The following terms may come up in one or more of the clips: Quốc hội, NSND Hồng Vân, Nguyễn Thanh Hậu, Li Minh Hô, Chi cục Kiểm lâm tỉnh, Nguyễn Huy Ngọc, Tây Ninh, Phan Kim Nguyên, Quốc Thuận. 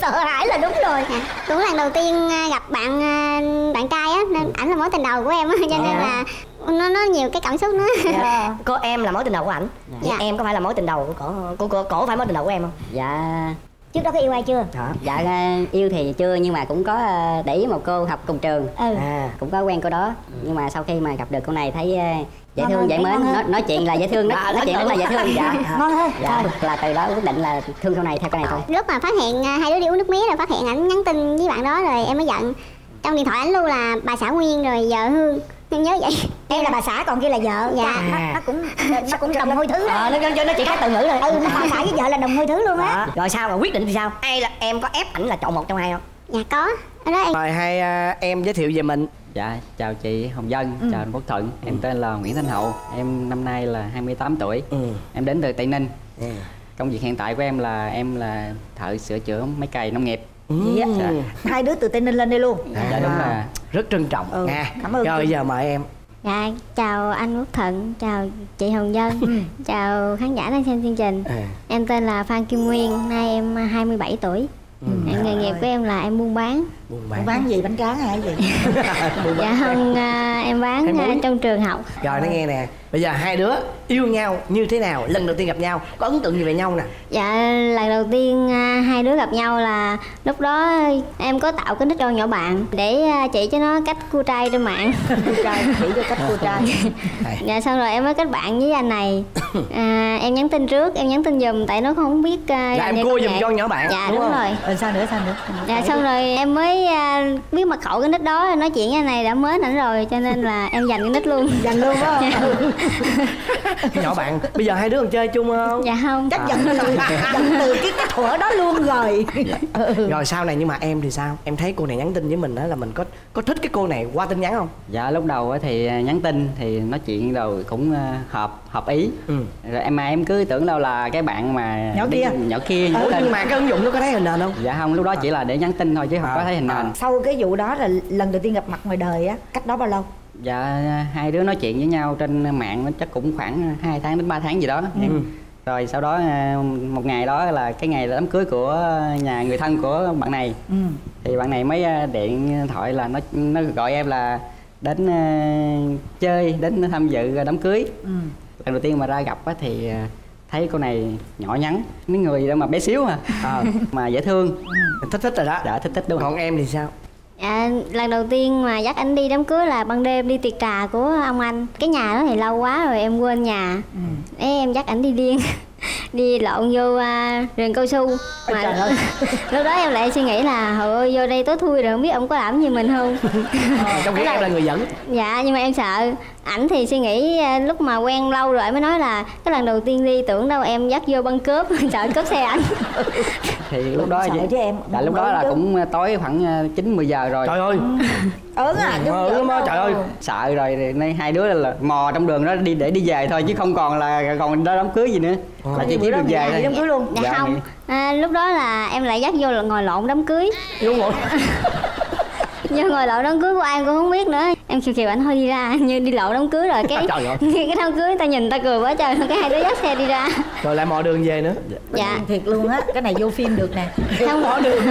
Sợ hãi là đúng rồi. Đúng lần đầu tiên gặp bạn trai á, nên ảnh là mối tình đầu của em á, cho nên là nó nhiều cái cảm xúc nữa. Cô em là mối tình đầu của ảnh. Dạ. Em có phải là mối tình đầu của cổ phải mối tình đầu của em không? Dạ. Trước đó có yêu ai chưa? Dạ yêu thì chưa, nhưng mà cũng có để ý một cô học cùng trường. Cũng có quen cô đó, nhưng mà sau khi mà gặp được cô này thấy dễ thương, dễ mến, nói chuyện là dễ thương, nói chuyện cũng là dễ thương. Ngon hơn. Dạ, là từ đó quyết định là thương cô này theo cô này thôi. Lúc mà phát hiện hai đứa đi uống nước mía rồi phát hiện ảnh nhắn tin với bạn đó rồi em mới giận. Trong điện thoại ảnh luôn là bà xã Nguyên rồi vợ Hương. Em nhớ vậy. Em là bà xã còn kia là vợ. Dạ. Nó cũng đồng hôi thứ. Nó chỉ khác từ ngữ rồi. Bà xã với vợ là đồng hôi thứ luôn á. Rồi sao mà quyết định thì sao? Hay là em có ép ảnh là chọn một trong hai không? Dạ có. Rồi hai em giới thiệu về mình. Dạ, chào chị Hồng Vân, chào anh Quốc Thuận. Em tên là Nguyễn Thanh Hậu. Em năm nay là 28 tuổi. Em đến từ Tây Ninh. Công việc hiện tại của em là thợ sửa chữa máy cày nông nghiệp. Hai đứa từ Tây Ninh lên đây luôn. Dạ đúng là rất trân trọng. Cảm ơn. Rồi giờ mời em. Dạ, chào anh Quốc Thuận, chào chị Hồng Vân, chào khán giả đang xem chương trình. Em tên là Phan Kim Nguyên, nay em 27 tuổi. Nghề nghiệp của em là em buôn bán. Buôn bán gì? Bánh tráng hay gì? Dạ không, em bán trong trường học. Rồi nó nghe nè, bây giờ hai đứa yêu nhau như thế nào? Lần đầu tiên gặp nhau có ấn tượng gì về nhau nè? Dạ lần đầu tiên hai đứa gặp nhau là lúc đó em có tạo cái nick cho nhỏ bạn để chỉ cho nó cách cua trai trên mạng. Cua trai, chỉ cho cách cua trai. Dạ xong rồi em mới kết bạn với anh này. Em nhắn tin trước, em nhắn tin giùm tại nó không biết. Là em cua giùm cho nhỏ bạn. Dạ đúng rồi. Sao nữa, sao nữa? Dạ xong rồi em mới biết mật khẩu cái nick đó, nói chuyện với anh này đã mến ảnh rồi cho nên là em dành cái nick luôn. Dành luôn á. Nhỏ bạn, bây giờ hai đứa còn chơi chung không? Dạ không. Chắc dần từ cái thuở đó luôn rồi. Rồi sau này nhưng mà em thì sao? Em thấy cô này nhắn tin với mình đó là mình có thích cái cô này qua tin nhắn không? Dạ lúc đầu thì nhắn tin thì nói chuyện rồi cũng hợp ý. Rồi em cứ tưởng đâu là cái bạn mà nhỏ kia. Nhưng mà cái ứng dụng nó có thấy hình nền không? Dạ không, lúc đó chỉ là để nhắn tin thôi chứ không có thấy hình nền. Sau cái vụ đó là lần đầu tiên gặp mặt ngoài đời á, cách đó bao lâu? Dạ hai đứa nói chuyện với nhau trên mạng nó chắc cũng khoảng 2 tháng đến 3 tháng gì đó. Rồi sau đó một ngày đó là cái ngày đám cưới của nhà người thân của bạn này. Thì bạn này mới điện thoại là nó gọi em là đến chơi, đến tham dự đám cưới. Lần đầu tiên mà ra gặp thì thấy cô này nhỏ nhắn, mấy người đâu mà bé xíu mà dễ thương. Thích rồi đó. Dạ thích đúng. Còn em thì sao? À, lần đầu tiên mà dắt anh đi đám cưới là ban đêm đi tiệc trà của ông anh. Cái nhà đó thì lâu quá rồi em quên nhà. Em dắt ảnh đi điên. Đi lộn vô rừng cao su mà. Lúc đó em lại suy nghĩ là hồi vô đây tối thui rồi không biết ông có làm gì mình không. Trong khi em là người dẫn. Dạ nhưng mà em sợ. Ảnh thì suy nghĩ lúc mà quen lâu rồi mới nói là cái lần đầu tiên đi tưởng đâu em dắt vô băng cướp. Sợ cướp xe ảnh. Thì lúc đó sợ chứ em. Dạ lúc đó là cũng tối khoảng 9-10 giờ rồi. Trời ơi. Trời ơi sợ rồi, nay hai đứa là mò trong đường đó đi để đi về thôi chứ không còn là còn đó đám cưới gì nữa. Là chỉ biết được về thôi. Đám cưới luôn. Dạ không. Lúc đó là em lại dắt vô là ngồi lộn đám cưới. Đúng rồi. Nhưng ngồi lộn đám cưới của ai cũng không biết nữa. Em kêu ảnh thôi đi ra, như đi lộn đám cưới rồi cái đám cưới người ta nhìn ta cười quá trời, cái hai đứa dắt xe đi ra. Rồi lại mò đường về nữa. Dạ thiệt luôn á, cái này vô phim được nè. Không mò đường.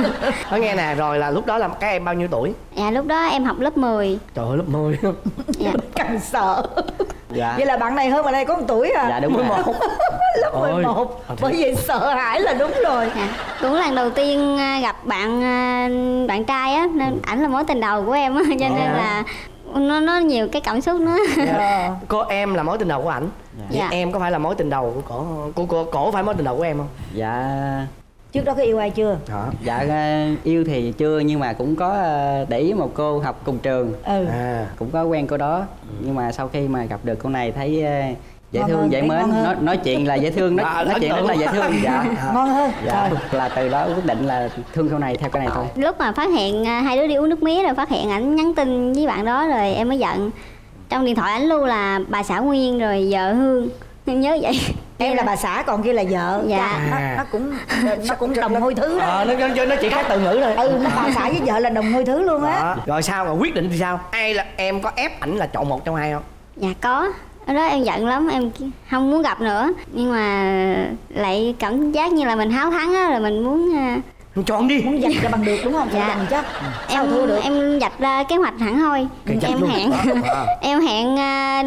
Nói nghe nè, rồi là lúc đó là các em bao nhiêu tuổi? Dạ lúc đó em học lớp 10. Trời ơi lớp 10. Dạ. Căng sợ. Dạ. Vậy là bạn này hơn bạn này có 1 tuổi à? Dạ đúng rồi. Lớp 11. Bởi vì sợ hãi là đúng rồi. Cũng lần đầu tiên gặp bạn trai á, nên ảnh là mối tình đầu của em á, cho nên là nó nhiều cái cảm xúc nữa. Cô em là mối tình đầu của ảnh. Dạ. Em có phải là mối tình đầu của cổ phải mối tình đầu của em không? Dạ. Trước đó có yêu ai chưa? Dạ yêu thì chưa, nhưng mà cũng có để ý một cô học cùng trường. Cũng có quen cô đó, nhưng mà sau khi mà gặp được cô này thấy dễ thương, dễ mến, nói chuyện là dễ thương, nói chuyện rất là dễ thương. Dạ ngon hơn. Dạ là từ đó quyết định là thương cô này theo cô này thôi. Lúc mà phát hiện hai đứa đi uống nước mía rồi phát hiện ảnh nhắn tin với bạn đó rồi em mới giận. Trong điện thoại ảnh luôn là bà xã Nguyên rồi vợ Hương. Em nhớ vậy. Em là bà xã còn kia là vợ. Dạ. Nó cũng đồng hôi thứ đó. Nó chỉ khác từ ngữ rồi. Bà xã với vợ là đồng hôi thứ luôn á. Rồi sao mà quyết định thì sao? Ai là em có ép ảnh là chọn một trong hai không? Dạ có. Đó em giận lắm, em không muốn gặp nữa. Nhưng mà lại cảm giác như là mình háo thắng á, rồi mình muốn Mình chọn đi. Muốn dạch ra bằng được đúng không? Dạ. Bằng chắc. Em thua được. Em dạch ra kế hoạch hẳn thôi. Em hẹn em hẹn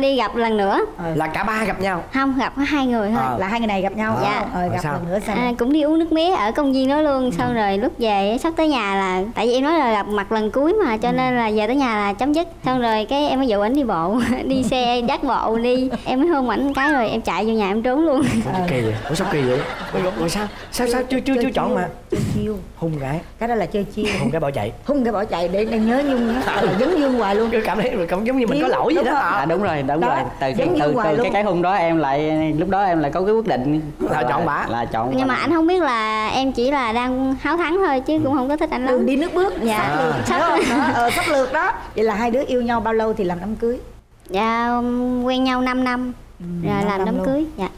đi gặp lần nữa. Là cả ba gặp nhau? Không, gặp có hai người thôi. Là hai người này gặp nhau. Dạ. Gặp lần nữa sao? Cũng đi uống nước mía ở công viên đó luôn. Sau rồi lúc về sắp tới nhà là tại vì em nói là gặp mặt lần cuối mà, cho nên là về tới nhà là chấm dứt. Xong rồi cái em mới dụ ảnh đi bộ, đi xe dắt bộ đi. Em mới hôn ảnh cái rồi em chạy vô nhà em trốn luôn. Kỳ vậy? Ủa sao kỳ vậy? Rồi sao chưa chọn mà chiêu hung gái, cái đó là chơi chiêu hung gái bỏ chạy, để nhớ Nhung á, giống Nhung hoài luôn. Tôi cảm thấy rồi cũng giống như mình có lỗi vậy đó. À đúng rồi, từ cái hung đó em lại lúc đó em lại có cái quyết định là chọn bả, là chọn. Nhưng mà anh không biết là em chỉ là đang háo thắng thôi chứ cũng không có thích anh lắm. Đường đi nước bước, dạ sắp lượt đó. Vậy là hai đứa yêu nhau bao lâu thì làm đám cưới? Dạ quen nhau 5 năm. Rồi làm đám cưới. Dạ.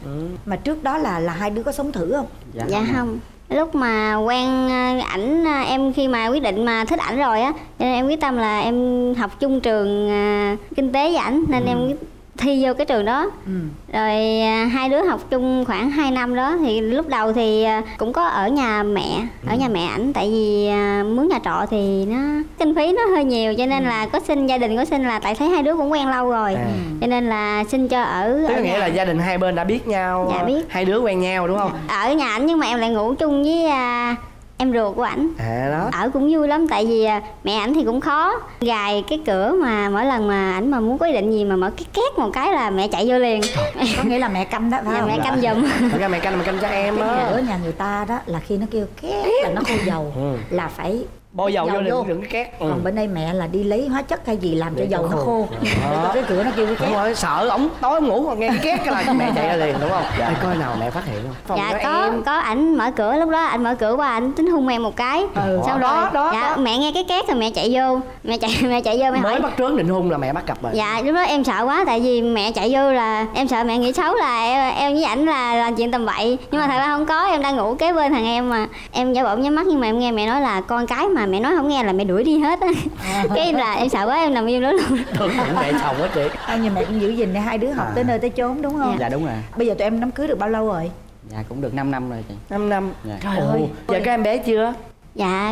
Mà trước đó là hai đứa có sống thử không? Dạ không. Lúc mà quen ảnh, em khi mà quyết định mà thích ảnh rồi á, cho nên em quyết tâm là em học chung trường kinh tế với ảnh, nên em thi vô cái trường đó. Rồi hai đứa học chung khoảng 2 năm đó. Thì lúc đầu thì cũng có ở nhà mẹ, ở nhà mẹ ảnh, tại vì mướn nhà trọ thì nó kinh phí nó hơi nhiều, cho nên là có xin, gia đình có xin là tại thấy hai đứa cũng quen lâu rồi, cho nên là xin cho ở. Tức nghĩa là gia đình hai bên đã biết nhau. Dạ biết. Hai đứa quen nhau đúng không? Ở nhà ảnh nhưng mà em lại ngủ chung với em ruột của ảnh. Ở cũng vui lắm, tại vì mẹ ảnh thì cũng khó gài cái cửa, mà mỗi lần mà ảnh mà muốn có ý định gì mà mở cái két một cái là mẹ chạy vô liền. Có nghĩa là mẹ canh đó phải không? Mẹ canh giùm. Thật ra mẹ canh mà canh cho em đó. Ở nhà người ta đó là khi nó kêu két là nó khô dầu là phải bôi dầu vô liền cái két. Còn bên đây mẹ là đi lấy hóa chất hay gì làm cho dầu nó khô. Cái cửa nó kêu cái két. Đúng rồi, sợ ổng tối ngủ nghe cái két cái là mẹ chạy ra liền đúng không? Dạ. Coi nào mẹ phát hiện không? Dạ có ảnh mở cửa, lúc đó ảnh mở cửa qua ảnh tính hung em một cái. Sau đó dạ mẹ nghe cái két rồi mẹ chạy vô, mẹ chạy vô mẹ hỏi. Mới bắt trớn định hung là mẹ bắt gặp rồi. Dạ lúc đó em sợ quá, tại vì mẹ chạy vô là em sợ mẹ nghĩ xấu là em với ảnh là làm chuyện tầm bậy, nhưng mà thật ra không có, em đang ngủ kế bên thằng em mà. Em giả bộ nhắm mắt nhưng mà em nghe mẹ nói là con cái mà mẹ nói không nghe là mẹ đuổi đi hết á. Cái là em sợ quá em nằm im đó luôn. Mẹ chồng hết chị. Nhưng mẹ cũng giữ gìn để hai đứa học tới nơi tới chốn đúng không? Dạ đúng rồi. Bây giờ tụi em đám cưới được bao lâu rồi? Dạ cũng được 5 năm rồi chị. 5 năm. Dạ. Trời ơi. Giờ có em bé chưa? Dạ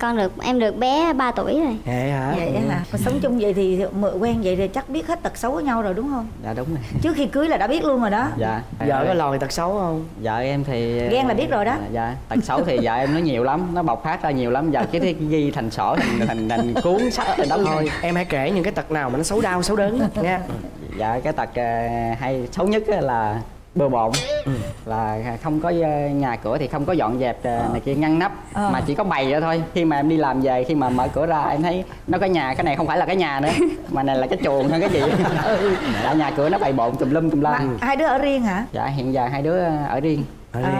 con được, em được bé 3 tuổi rồi. Vậy hả? Vậy hả? Mà sống chung vậy thì quen vậy thì chắc biết hết tật xấu của nhau rồi đúng không? Dạ đúng rồi. Trước khi cưới là đã biết luôn rồi đó. Dạ. Vợ có lòi tật xấu không? Vợ em thì ghen là biết rồi đó. Dạ. Tật xấu thì vợ em nó nhiều lắm, nó bộc phát ra nhiều lắm, giờ cái thiết ghi thành sổ thành cuốn sách đó thôi. Em hãy kể những cái tật nào mà nó xấu đau xấu đớn nha. Dạ cái tật hay xấu nhất là bừa bộn, là không có nhà cửa thì không có dọn dẹp này kia ngăn nắp, mà chỉ có bày ra thôi. Khi mà em đi làm về, khi mà mở cửa ra em thấy nó có nhà, cái này không phải là cái nhà nữa mà này là cái chuồng hay cái gì. Dạ nhà cửa nó bày bộn tùm lum. Hai đứa ở riêng hả? Dạ hiện giờ hai đứa ở riêng.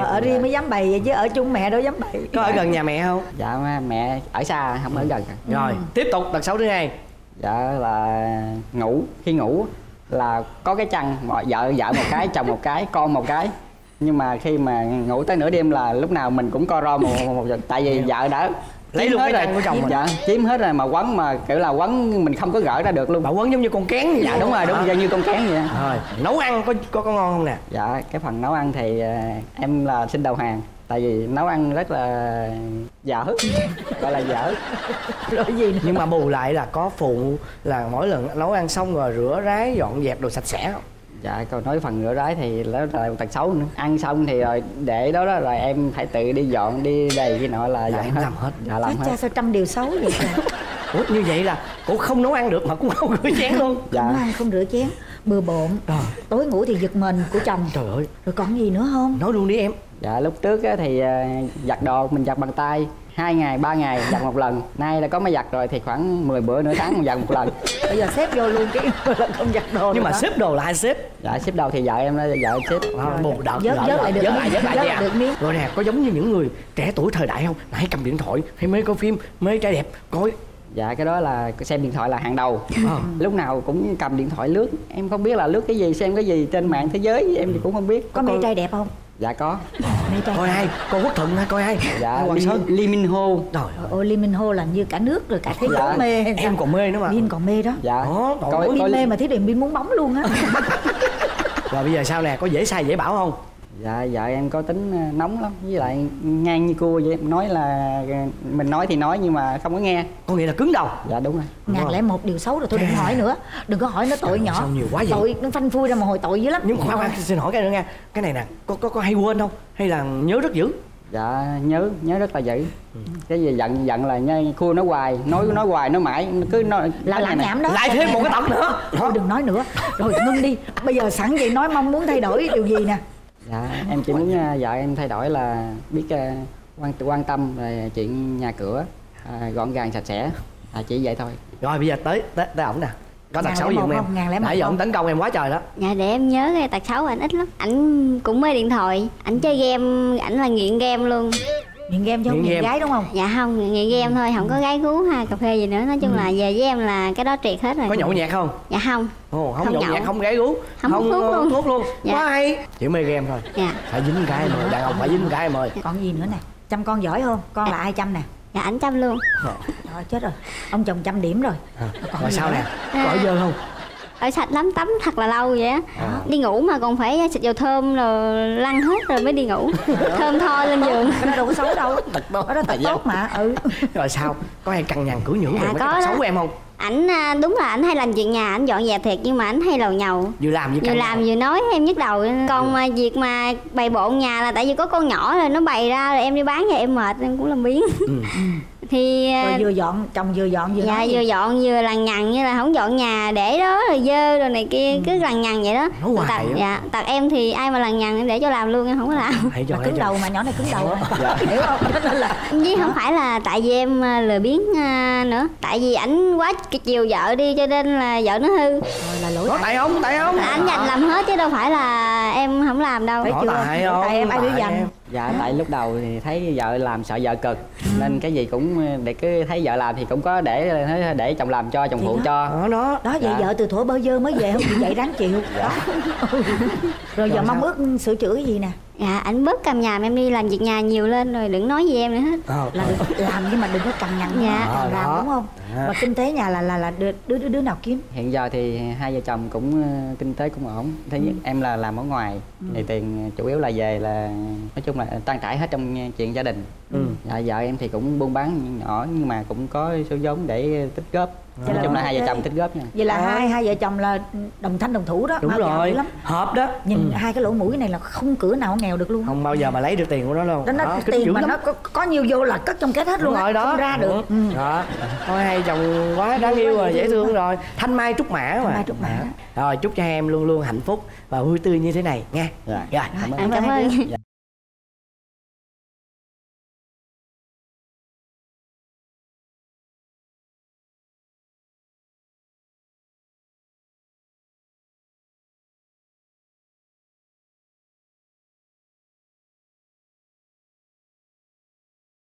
Ở riêng mới dám bày vậy chứ ở chung mẹ đâu dám bày. Có ở gần nhà mẹ không? Dạ mẹ ở xa không ở gần. Rồi tiếp tục tật xấu thứ hai. Dạ là ngủ, khi ngủ là có cái chăn, vợ một cái, chồng một cái, con một cái. Nhưng mà khi mà ngủ tới nửa đêm là lúc nào mình cũng co ro một giật. Tại vì vợ đã lấy luôn cái chăn của chồng mình. Dạ, chiếm hết rồi mà quấn, mà kiểu là quấn mình không có gỡ ra được luôn. Bà quấn giống như con kén vậy. Dạ đúng rồi, đúng như con kén vậy. Rồi, nấu ăn có ngon không nè? Dạ, cái phần nấu ăn thì em là xin đầu hàng. Tại vì nấu ăn rất là dở, gọi là dở. Nhưng mà bù lại là có phụ là mỗi lần nấu ăn xong rồi rửa ráy dọn dẹp đồ sạch sẽ không? Dạ còn nói phần rửa ráy thì nó là một tật xấu nữa. Ăn xong thì rồi để đó rồi em phải tự đi dọn đi đầy cái nọ là dọn hết. Làm hết. Dạ làm hết. Cha sao trăm điều xấu vậy? Ủa như vậy là cũng không nấu ăn được mà cũng không rửa chén luôn. Dạ không rửa chén, bừa bộn. Tối ngủ thì giật mình của chồng. Trời ơi. Rồi còn gì nữa không? Nói luôn đi em. Dạ lúc trước thì giặt đồ mình giặt bằng tay 2 ngày 3 ngày giặt một lần, nay là có máy giặt rồi thì khoảng 10 bữa nửa tháng mình giặt một lần. Bây giờ xếp vô luôn cái lần không giặt đồ. Nhưng mà xếp đồ là ai xếp? Dạ xếp đầu thì vợ em đó, vợ em xếp. Bù đợt vớt lại được miếng. Rồi nè, có giống như những người trẻ tuổi thời đại không? Hãy cầm điện thoại hay mới coi phim mới trai đẹp coi. Dạ cái đó là xem điện thoại là hàng đầu. Lúc nào cũng cầm điện thoại lướt, em không biết là lướt cái gì, xem cái gì trên mạng thế giới em thì cũng không biết. Có mê trai đẹp không? Dạ có. Coi ai? Coi Quốc Thuận hay coi ai? Dạ Li Minh Hô. Ôi Li Minh Hô là như cả nước rồi cả thế giới mê. Em còn mê nữa mà. Bin còn mê đó. Dạ. Bin mê mà thấy Bin muốn bóng luôn á. Rồi bây giờ sao nè, có dễ sai dễ bảo không? Dạ, vợ em có tính nóng lắm, với lại ngang như cua vậy. Nói là mình nói thì nói nhưng mà không có nghe. Có nghĩa là cứng đầu. Dạ đúng rồi. Ngàn lẽ một điều xấu rồi thôi đừng hỏi nữa. Đừng có hỏi nó tội nhỏ. Sao nhiều quá vậy? Tội nó phanh phui ra mà hồi tội dữ lắm. Nhưng khoan xin hỏi cái nữa nha. Cái này nè, có hay quên không? Hay là nhớ rất dữ? Dạ nhớ rất là dữ. Cái gì giận là khua nó hoài, nói hoài nó mãi, cứ nói là làm nhảm đó. Lại thêm một cái tật nữa. Thôi đừng nói nữa. Rồi ngưng đi. Bây giờ sẵn vậy nói mong muốn thay đổi điều gì nè? Dạ em chỉ muốn vợ em thay đổi là biết quan tâm về chuyện nhà cửa, gọn gàng sạch sẽ, chỉ vậy thôi. Rồi bây giờ tới ổng nè, có tật xấu gì không em? Nãy giờ ổng tấn công em quá trời đó. Dạ để em nhớ cái tật xấu của anh ít lắm. Ảnh cũng mê điện thoại, ảnh chơi game, ảnh là nghiện game luôn. Nghiện game chứ không nghiện gái đúng không? Dạ không, nghiện game thôi, không có gái gú ha, cà phê gì nữa. Nói chung là về với em là cái đó triệt hết rồi. Có nhậu nhạc không? Dạ không. Ồ, không nhậu nhạc, không gái gú, không thuốc luôn. Quá hay. Chỉ mê game thôi. Dạ. Phải dính cái em ơi, đàn ông phải dính cái em ơi. Còn gì nữa nè, chăm con giỏi không? Con là ai chăm nè? Dạ ảnh chăm luôn. Rồi chết rồi, ông chồng trăm điểm rồi. Rồi sao nè, có dơ không? Ở sạch lắm, tắm thật là lâu vậy á. Đi ngủ mà còn phải xịt dầu thơm rồi lăn hết rồi mới đi ngủ. Thơm tho lên giường. Cái đó đâu có xấu đâu. Ở đó tật tốt mà. Rồi sao? Có ai cằn nhằn cưỡi nhữ về mấy tật xấu của em không? Ảnh đúng là ảnh hay làm chuyện nhà, ảnh dọn dẹp thiệt nhưng mà ảnh hay lầu nhầu. Vừa làm vừa nói em nhức đầu. Còn việc mà bày bộn nhà là tại vì có con nhỏ rồi nó bày ra rồi em đi bán về em mệt em cũng làm biếng. Thì vừa dọn chồng vừa dọn vừa dạ vừa dọn vừa lằng nhằng như là không dọn nhà để đó rồi dơ rồi này kia cứ lằng nhằng vậy đó. Dạ tật em thì ai mà lằng nhằng em để cho làm luôn em không có làm. Mà cứng đầu mà nhỏ này cứng đầu hiểu không? Chứ không phải là tại vì em lười biếng nữa, tại vì ảnh quá chiều vợ đi cho nên là vợ nó hư. Là lỗi tại không anh dành làm hết chứ đâu phải là em không làm đâu. Tại em ai biểu dành. Dạ tại lúc đầu thì thấy vợ làm sợ vợ cực nên cái gì cũng để cứ thấy vợ làm thì cũng có để chồng làm cho chồng phụ cho đó vậy. Vợ từ thuở bơ dơ mới về không vậy ráng chịu đó. Rồi giờ mong ước sửa chữa cái gì nè? Dạ ảnh bớt càm nhàm em đi, làm việc nhà nhiều lên rồi đừng nói gì em nữa hết. Là được làm nhưng mà đừng có cằn nhằn. Dạ làm đúng không? Và kinh tế nhà là đứa nào kiếm? Hiện giờ thì hai vợ chồng cũng kinh tế cũng ổn. Thứ nhất em là làm ở ngoài thì tiền chủ yếu là về là nói chung là trang trải hết trong chuyện gia đình. Dạ vợ em thì cũng buôn bán nhỏ nhưng mà cũng có số vốn để tích góp. Nói chung là hai vợ chồng tích góp nha. Vậy là hai vợ chồng là đồng thanh đồng thủ đó. Đúng rồi, hợp đó. Nhìn hai cái lỗ mũi này là không cửa nào nghèo được luôn. Không bao giờ mà lấy được tiền của nó đâu. Đó tiền mà nó có nhiều vô là cất trong kết hết luôn rồi đó. Không ra được. Đó. Thôi hai chồng quá đáng yêu rồi, dễ thương rồi. Thanh mai trúc mã mà. Rồi chúc cho em luôn luôn hạnh phúc và vui tươi như thế này nha. Rồi, cảm ơn.